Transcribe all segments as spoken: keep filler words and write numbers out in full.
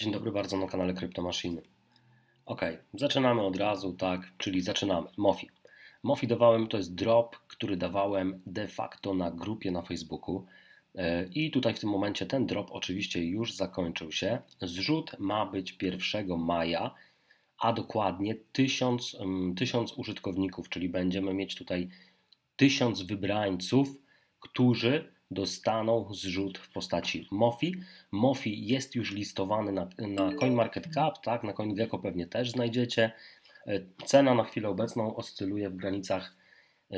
Dzień dobry bardzo na kanale Kryptomaszyny. Ok, zaczynamy od razu, tak, czyli zaczynamy. Mofi. Mofi dawałem, to jest drop, który dawałem de facto na grupie na Facebooku. I tutaj w tym momencie ten drop oczywiście już zakończył się. Zrzut ma być pierwszego maja, a dokładnie tysiąc użytkowników, czyli będziemy mieć tutaj tysiąc wybrańców, którzy dostaną zrzut w postaci Mofi. Mofi jest już listowany na, na CoinMarketCap, tak, na CoinGecko pewnie też znajdziecie. Cena na chwilę obecną oscyluje w granicach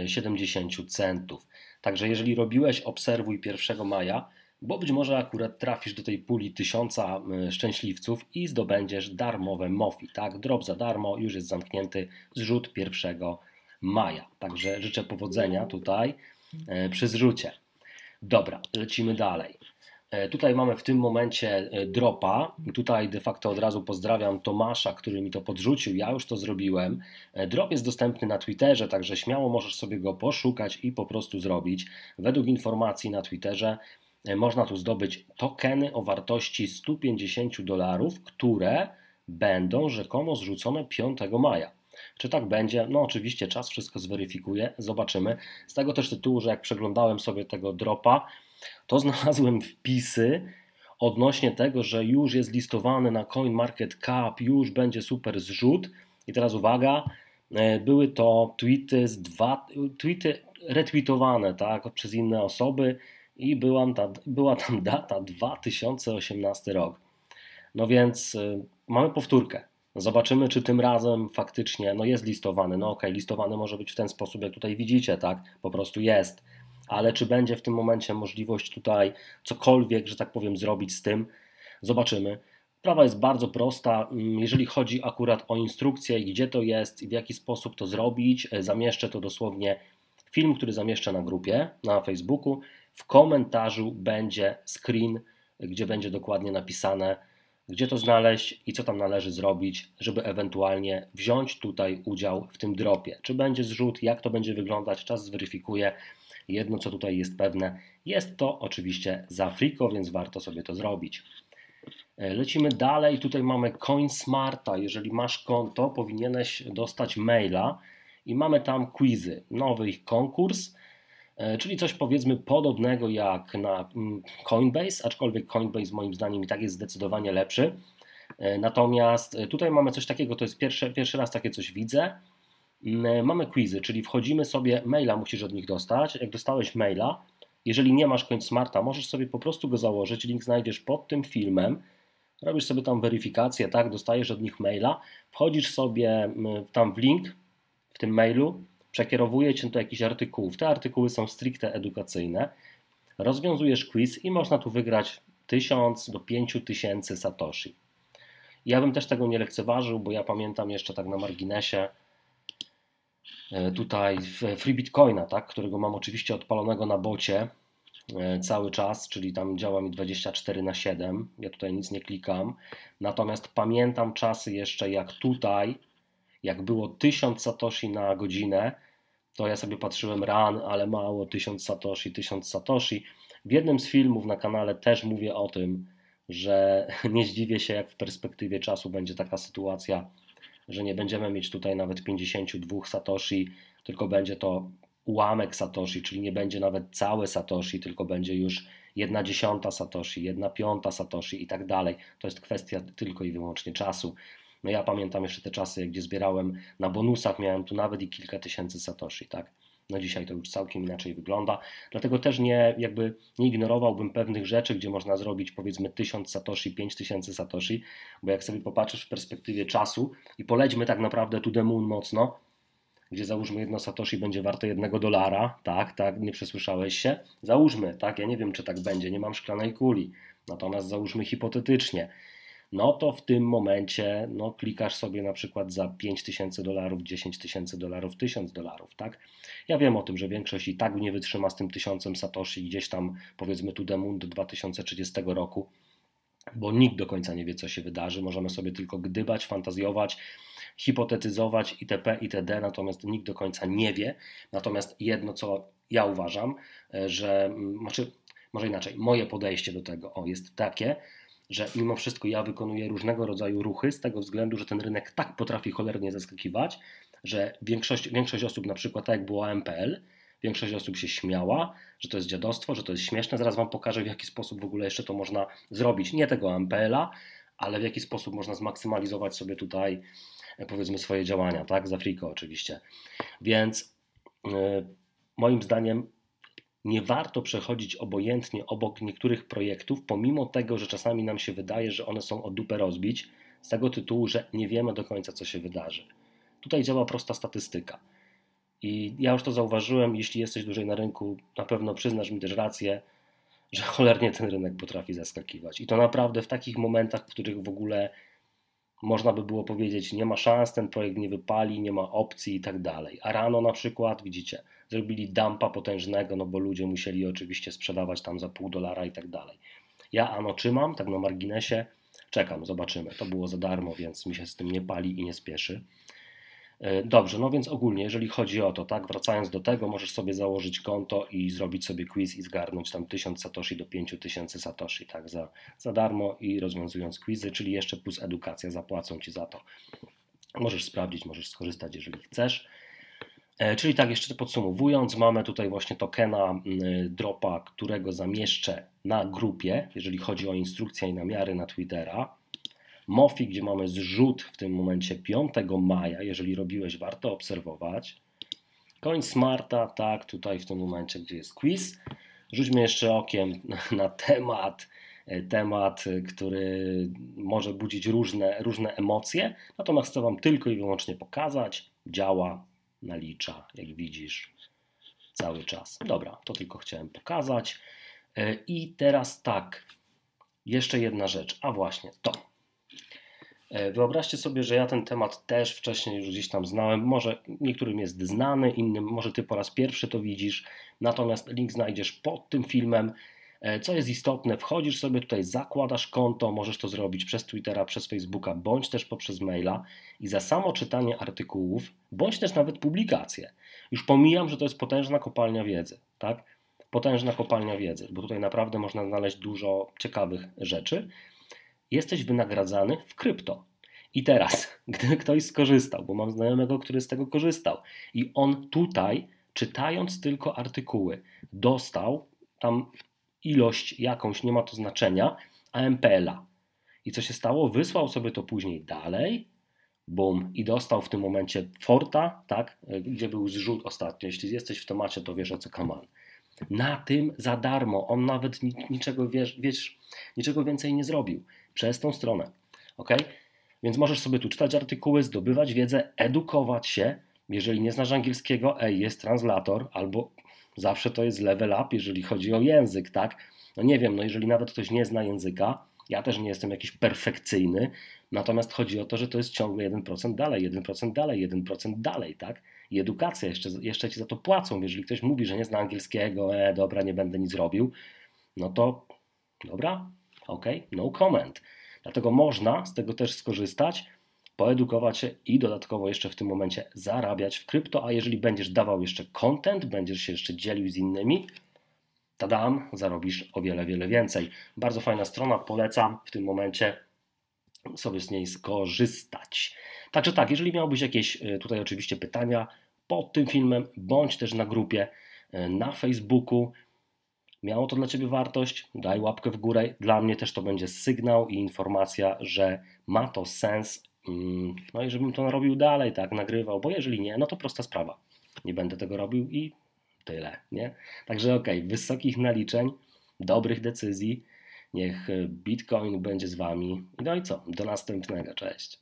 siedemdziesięciu centów. Także jeżeli robiłeś, obserwuj pierwszego maja, bo być może akurat trafisz do tej puli tysiąca szczęśliwców i zdobędziesz darmowe Mofi. Tak, drop za darmo, już jest zamknięty, zrzut pierwszego maja. Także życzę powodzenia tutaj przy zrzucie. Dobra, lecimy dalej. Tutaj mamy w tym momencie dropa. Tutaj de facto od razu pozdrawiam Tomasza, który mi to podrzucił. Ja już to zrobiłem. Drop jest dostępny na Twitterze, także śmiało możesz sobie go poszukać i po prostu zrobić. Według informacji na Twitterze można tu zdobyć tokeny o wartości stu pięćdziesięciu dolarów, które będą rzekomo zrzucone piątego maja. Czy tak będzie? No oczywiście czas wszystko zweryfikuje, zobaczymy. Z tego też tytułu, że jak przeglądałem sobie tego dropa, to znalazłem wpisy odnośnie tego, że już jest listowany na CoinMarketCap, już będzie super zrzut. I teraz uwaga, były to tweety, z dwa, tweety retweetowane, tak, przez inne osoby i byłam ta, była tam data dwa tysiące osiemnasty rok. No więc y, mamy powtórkę. Zobaczymy, czy tym razem faktycznie no jest listowany. No ok, listowany może być w ten sposób, jak tutaj widzicie, tak? Po prostu jest. Ale czy będzie w tym momencie możliwość tutaj cokolwiek, że tak powiem, zrobić z tym? Zobaczymy. Sprawa jest bardzo prosta. Jeżeli chodzi akurat o instrukcję, gdzie to jest i w jaki sposób to zrobić, zamieszczę to dosłownie film, który zamieszczę na grupie, na Facebooku. W komentarzu będzie screen, gdzie będzie dokładnie napisane, gdzie to znaleźć i co tam należy zrobić, żeby ewentualnie wziąć tutaj udział w tym dropie. Czy będzie zrzut, jak to będzie wyglądać, czas zweryfikuje. Jedno, co tutaj jest pewne, jest to oczywiście za friko, więc warto sobie to zrobić. Lecimy dalej, tutaj mamy CoinSmarta. Jeżeli masz konto, powinieneś dostać maila i mamy tam quizy, nowy ich konkurs, czyli coś powiedzmy podobnego jak na Coinbase, aczkolwiek Coinbase moim zdaniem i tak jest zdecydowanie lepszy. Natomiast tutaj mamy coś takiego, to jest pierwszy, pierwszy raz takie coś widzę. Mamy quizy, czyli wchodzimy sobie, maila musisz od nich dostać. Jak dostałeś maila, jeżeli nie masz CoinSmarta, możesz sobie po prostu go założyć, link znajdziesz pod tym filmem. Robisz sobie tam weryfikację, tak, dostajesz od nich maila, wchodzisz sobie tam w link w tym mailu, przekierowuje cię do jakichś artykułów. Te artykuły są stricte edukacyjne. Rozwiązujesz quiz i można tu wygrać tysiąc do pięciu tysięcy satoshi. Ja bym też tego nie lekceważył, bo ja pamiętam jeszcze tak na marginesie tutaj Free Bitcoina, tak, którego mam oczywiście odpalonego na bocie cały czas, czyli tam działa mi dwadzieścia cztery na siedem. Ja tutaj nic nie klikam. Natomiast pamiętam czasy jeszcze jak tutaj, jak było tysiąc satoshi na godzinę, to ja sobie patrzyłem ran, ale mało, tysiąc satoshi, tysiąc satoshi. W jednym z filmów na kanale też mówię o tym, że nie zdziwię się, jak w perspektywie czasu będzie taka sytuacja, że nie będziemy mieć tutaj nawet pięćdziesięciu dwóch satoshi, tylko będzie to ułamek satoshi, czyli nie będzie nawet całe satoshi, tylko będzie już jedna dziesiąta satoshi, jedna piąta satoshi i tak dalej. To jest kwestia tylko i wyłącznie czasu. No ja pamiętam jeszcze te czasy, gdzie zbierałem na bonusach, miałem tu nawet i kilka tysięcy satoshi, tak? No dzisiaj to już całkiem inaczej wygląda, dlatego też nie, jakby nie ignorowałbym pewnych rzeczy, gdzie można zrobić powiedzmy tysiąc satoshi, pięć tysięcy satoshi, bo jak sobie popatrzysz w perspektywie czasu i polećmy tak naprawdę to the moon mocno, gdzie załóżmy jedno satoshi będzie warte jednego dolara, tak, tak, nie przesłyszałeś się, załóżmy, tak, ja nie wiem czy tak będzie, nie mam szklanej kuli, natomiast załóżmy hipotetycznie, no to w tym momencie no, klikasz sobie na przykład za pięć tysięcy dolarów, dziesięć tysięcy dolarów, tysiąc dolarów, tak? Ja wiem o tym, że większość i tak nie wytrzyma z tym tysiącem satoshi gdzieś tam powiedzmy to the moon do dwa tysiące trzydziestego roku, bo nikt do końca nie wie, co się wydarzy. Możemy sobie tylko gdybać, fantazjować, hipotetyzować itp. itd. Natomiast nikt do końca nie wie. Natomiast jedno, co ja uważam, że, znaczy, może inaczej, moje podejście do tego o, jest takie, że mimo wszystko ja wykonuję różnego rodzaju ruchy z tego względu, że ten rynek tak potrafi cholernie zaskakiwać, że większość, większość osób, na przykład tak jak było A M P L, większość osób się śmiała, że to jest dziadostwo, że to jest śmieszne. Zaraz Wam pokażę, w jaki sposób w ogóle jeszcze to można zrobić. Nie tego A M P L-a, ale w jaki sposób można zmaksymalizować sobie tutaj, powiedzmy, swoje działania, tak? Za friko oczywiście. Więc yy, moim zdaniem nie warto przechodzić obojętnie obok niektórych projektów, pomimo tego, że czasami nam się wydaje, że one są o dupę rozbić, z tego tytułu, że nie wiemy do końca, co się wydarzy. Tutaj działa prosta statystyka. I ja już to zauważyłem, jeśli jesteś dłużej na rynku, na pewno przyznasz mi też rację, że cholernie ten rynek potrafi zaskakiwać. I to naprawdę w takich momentach, w których w ogóle można by było powiedzieć, nie ma szans, ten projekt nie wypali, nie ma opcji i tak dalej. A rano na przykład, widzicie, zrobili dumpa potężnego, no bo ludzie musieli oczywiście sprzedawać tam za pół dolara i tak dalej. Ja ano trzymam, tak na marginesie, czekam, zobaczymy. To było za darmo, więc mi się z tym nie pali i nie spieszy. Dobrze, no więc ogólnie, jeżeli chodzi o to, tak, wracając do tego, możesz sobie założyć konto i zrobić sobie quiz i zgarnąć tam tysiąc satoshi do pięciu tysięcy satoshi, tak, za, za darmo i rozwiązując quizy, czyli jeszcze plus edukacja, zapłacą Ci za to. Możesz sprawdzić, możesz skorzystać, jeżeli chcesz. E, czyli tak, jeszcze podsumowując, mamy tutaj właśnie tokena y, dropa, którego zamieszczę na grupie, jeżeli chodzi o instrukcje i namiary na Twittera. Mofi, gdzie mamy zrzut w tym momencie piątego maja, jeżeli robiłeś, warto obserwować. CoinSmarta, tak, tutaj w tym momencie, gdzie jest quiz. Rzućmy jeszcze okiem na temat, temat, który może budzić różne, różne emocje, natomiast chcę Wam tylko i wyłącznie pokazać, działa, nalicza, jak widzisz, cały czas. Dobra, to tylko chciałem pokazać. I teraz tak, jeszcze jedna rzecz, a właśnie to. Wyobraźcie sobie, że ja ten temat też wcześniej już gdzieś tam znałem, może niektórym jest znany, innym może Ty po raz pierwszy to widzisz, natomiast link znajdziesz pod tym filmem. Co jest istotne, wchodzisz sobie tutaj, zakładasz konto, możesz to zrobić przez Twittera, przez Facebooka, bądź też poprzez maila i za samo czytanie artykułów, bądź też nawet publikacje. Już pomijam, że to jest potężna kopalnia wiedzy, tak? Potężna kopalnia wiedzy, bo tutaj naprawdę można znaleźć dużo ciekawych rzeczy. Jesteś wynagradzany w krypto. I teraz, gdy ktoś skorzystał, bo mam znajomego, który z tego korzystał i on tutaj, czytając tylko artykuły, dostał tam ilość jakąś, nie ma to znaczenia, A M P L-a. I co się stało? Wysłał sobie to później dalej, bum, i dostał w tym momencie Forta, tak, gdzie był zrzut ostatnio. Jeśli jesteś w temacie, to wiesz, o co kaman. Na tym za darmo. On nawet niczego, wiesz, wiesz, niczego więcej nie zrobił. Przez tą stronę. Ok? Więc możesz sobie tu czytać artykuły, zdobywać wiedzę, edukować się. Jeżeli nie znasz angielskiego, ej, jest translator, albo zawsze to jest level up, jeżeli chodzi o język, tak? No nie wiem, no jeżeli nawet ktoś nie zna języka, ja też nie jestem jakiś perfekcyjny, natomiast chodzi o to, że to jest ciągle jeden procent dalej, jeden procent dalej, jeden procent dalej, tak? I edukacja, jeszcze, jeszcze Ci za to płacą. Jeżeli ktoś mówi, że nie zna angielskiego, e, dobra, nie będę nic robił, no to dobra, ok, no comment. Dlatego można z tego też skorzystać, poedukować się i dodatkowo jeszcze w tym momencie zarabiać w krypto, a jeżeli będziesz dawał jeszcze content, będziesz się jeszcze dzielił z innymi, tadam, zarobisz o wiele, wiele więcej. Bardzo fajna strona, polecam w tym momencie sobie z niej skorzystać. Także tak, jeżeli miałbyś jakieś tutaj oczywiście pytania pod tym filmem, bądź też na grupie na Facebooku, miało to dla Ciebie wartość, daj łapkę w górę. Dla mnie też to będzie sygnał i informacja, że ma to sens. No i żebym to robił dalej, tak, nagrywał, bo jeżeli nie, no to prosta sprawa. Nie będę tego robił i tyle, nie? Także ok, wysokich naliczeń, dobrych decyzji. Niech Bitcoin będzie z Wami. No i co? Do następnego. Cześć.